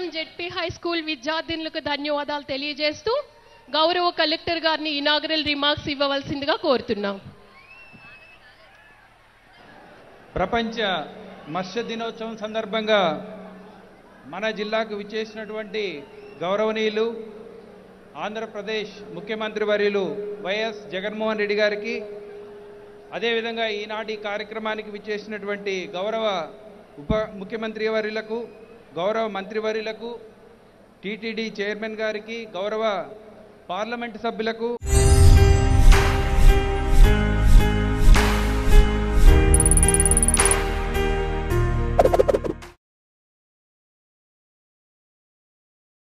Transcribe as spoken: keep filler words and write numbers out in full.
Mangalam J P High School విద్యార్థినులకు ధన్యవాదాలు తెలియజేస్తూ గౌరవ కలెక్టర్ గారిని ఇనాగరల్ రిమార్క్స్ ఇవ్వవలసిందిగా కోరుతున్నాం. ప్రపంచ మత్స్య దినోత్సవం సందర్భంగా మన జిల్లాకు విచ్చేసినటువంటి గౌరవనీయులు ఆంధ్రప్రదేశ్ ముఖ్యమంత్రి వర్యులు వైఎస్ జగన్మోహన్ రెడ్డి గారికి, అదేవిధంగా ఈనాటి కార్యక్రమానికి విచ్చేసినటువంటి గౌరవ ఉప ముఖ్యమంత్రి వర్యులకు, గౌరవ మంత్రివర్యులకు, టీటీడీ చైర్మన్ గారికి, గౌరవ పార్లమెంటు సభ్యులకు